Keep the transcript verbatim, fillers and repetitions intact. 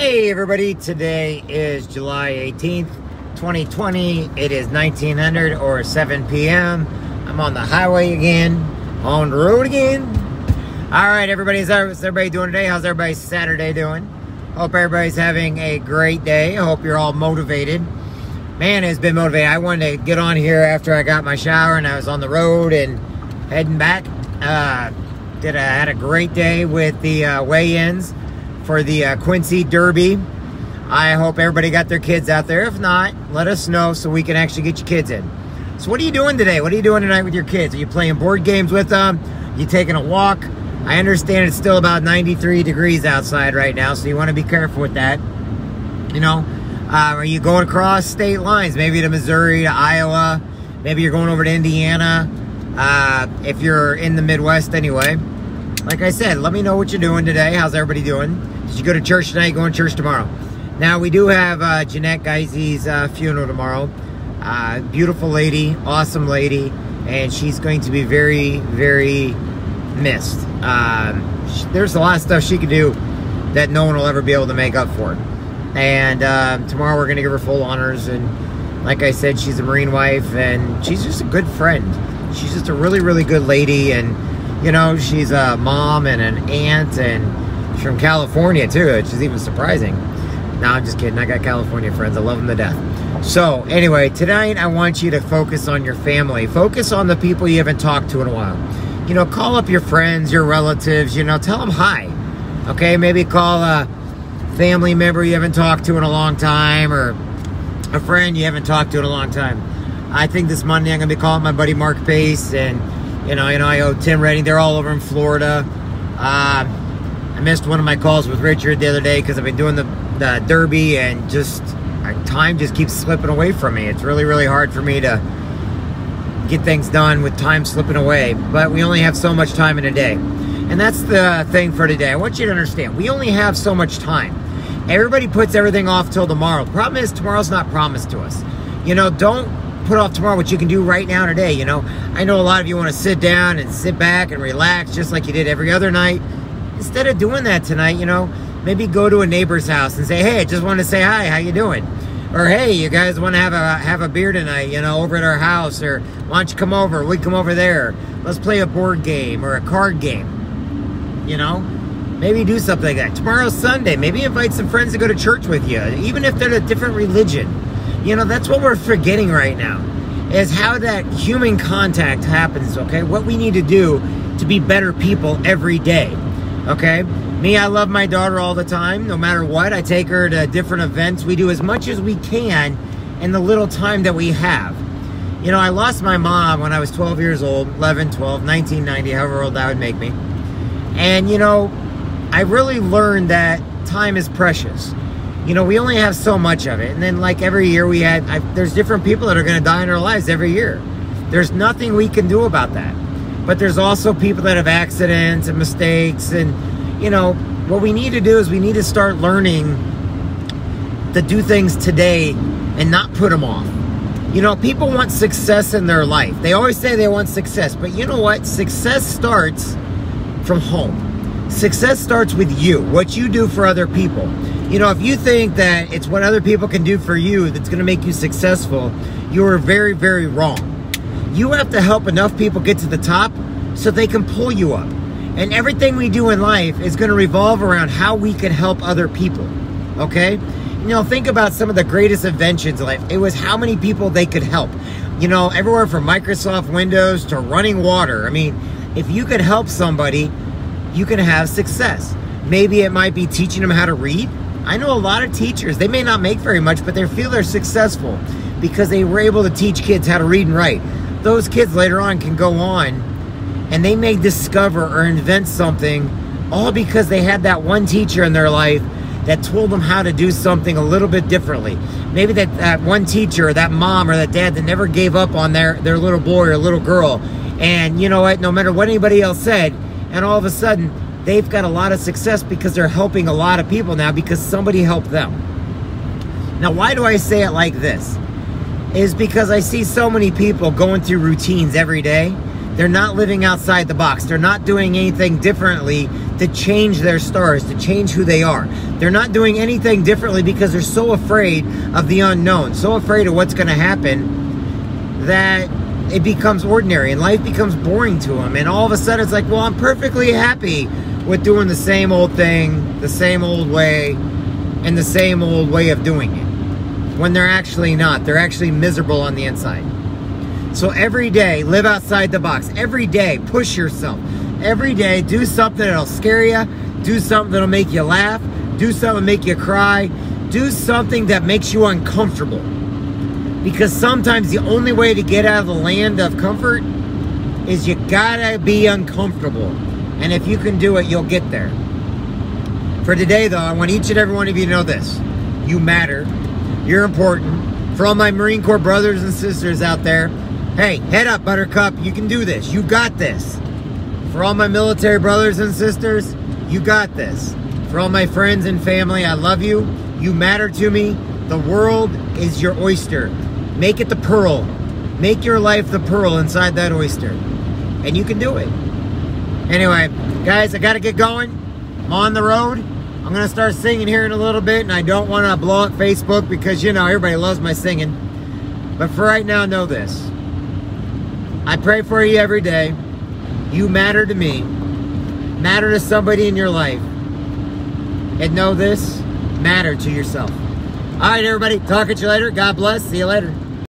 Hey everybody, today is July eighteenth, twenty twenty. It is nineteen hundred or seven p m I'm on the highway again, on the road again. All right, everybody, how's everybody doing today? How's everybody's Saturday doing? Hope everybody's having a great day. I hope you're all motivated. Man, it's been motivated. I wanted to get on here after I got my shower and I was on the road and heading back. Uh, did I had a great day with the uh, weigh-ins for the uh, Quincy Derby. I hope everybody got their kids out there. If not, let us know so we can actually get your kids in. So what are you doing today? What are you doing tonight with your kids? Are you playing board games with them? Are you taking a walk? I understand it's still about ninety-three degrees outside right now, so you want to be careful with that. You know, uh, are you going across state lines? Maybe to Missouri, to Iowa. Maybe you're going over to Indiana. Uh, if you're in the Midwest anyway. Like I said, let me know what you're doing today. How's everybody doing? Did you go to church tonight? Going to church tomorrow? Now, we do have uh, Jeanette Geise's uh, funeral tomorrow. Uh, beautiful lady, awesome lady, and she's going to be very, very missed. Um, she, there's a lot of stuff she could do that no one will ever be able to make up for. And uh, tomorrow we're going to give her full honors. And like I said, she's a Marine wife, and she's just a good friend. She's just a really, really good lady, and you know, she's a mom and an aunt, and she's from California too, which is even surprising. No, I'm just kidding. I got California friends. I love them to death. So anyway, tonight I want you to focus on your family. Focus on the people you haven't talked to in a while. You know, call up your friends, your relatives, you know, tell them hi. Okay, maybe call a family member you haven't talked to in a long time, or a friend you haven't talked to in a long time. I think this Monday I'm going to be calling my buddy Mark Pace, and You know, you know, I owe Tim Redding. They're all over in Florida. Uh, I missed one of my calls with Richard the other day because I've been doing the, the derby, and just time just keeps slipping away from me. It's really, really hard for me to get things done with time slipping away. But we only have so much time in a day. And that's the thing for today. I want you to understand, we only have so much time. Everybody puts everything off till tomorrow. The problem is tomorrow's not promised to us. You know, don't put off tomorrow what you can do right now today. You know, I know a lot of you want to sit down and sit back and relax just like you did every other night. Instead of doing that tonight, you know, maybe go to a neighbor's house and say, hey, I just wanted to say hi, how you doing? Or hey, you guys want to have a have a beer tonight, you know, over at our house? Or why don't you come over, we come over there, let's play a board game or a card game. You know, maybe do something like that. Tomorrow's Sunday, maybe invite some friends to go to church with you, even if they're a different religion. You know, that's what we're forgetting right now, is how that human contact happens, okay? What we need to do to be better people every day, okay? Me, I love my daughter all the time, no matter what. I take her to different events. We do as much as we can in the little time that we have. You know, I lost my mom when I was twelve years old, eleven, twelve, nineteen ninety, however old that would make me. And, you know, I really learned that time is precious. You know, we only have so much of it. And then like every year we had, I, there's different people that are going to die in our lives every year. There's nothing we can do about that. But there's also people that have accidents and mistakes. And, you know, what we need to do is we need to start learning to do things today and not put them off. You know, people want success in their life. They always say they want success. But you know what? Success starts from home. Success starts with you, what you do for other people. You know, if you think that it's what other people can do for you that's going to make you successful, you are very, very wrong. You have to help enough people get to the top so they can pull you up. And everything we do in life is going to revolve around how we can help other people, okay? You know, think about some of the greatest inventions in life. It was how many people they could help. You know, everywhere from Microsoft Windows to running water. I mean, if you could help somebody, you can have success. Maybe it might be teaching them how to read. I know a lot of teachers, they may not make very much, but they feel they're successful because they were able to teach kids how to read and write. Those kids later on can go on and they may discover or invent something, all because they had that one teacher in their life that told them how to do something a little bit differently. Maybe that, that one teacher or that mom or that dad that never gave up on their, their little boy or little girl. And you know what, no matter what anybody else said, and all of a sudden, they've got a lot of success because they're helping a lot of people now because somebody helped them. Now, why do I say it like this? Is because I see so many people going through routines every day. They're not living outside the box. They're not doing anything differently to change their stars, to change who they are. They're not doing anything differently because they're so afraid of the unknown, so afraid of what's going to happen, that it becomes ordinary and life becomes boring to them. And all of a sudden it's like, well, I'm perfectly happy with doing the same old thing, the same old way, and the same old way of doing it. When they're actually not. They're actually miserable on the inside. So every day, live outside the box. Every day, push yourself. Every day, do something that'll scare you. Do something that'll make you laugh. Do something that'll make you cry. Do something that makes you uncomfortable. Because sometimes the only way to get out of the land of comfort is you gotta be uncomfortable. And if you can do it, you'll get there. For today, though, I want each and every one of you to know this. You matter. You're important. For all my Marine Corps brothers and sisters out there, hey, head up, Buttercup. You can do this. You got this. For all my military brothers and sisters, you got this. For all my friends and family, I love you. You matter to me. The world is your oyster. Make it the pearl. Make your life the pearl inside that oyster. And you can do it. Anyway, guys, I got to get going. I'm on the road. I'm going to start singing here in a little bit, and I don't want to blow up Facebook because, you know, everybody loves my singing. But for right now, know this. I pray for you every day. You matter to me. Matter to somebody in your life. And know this, matter to yourself. All right, everybody. Talk at you later. God bless. See you later.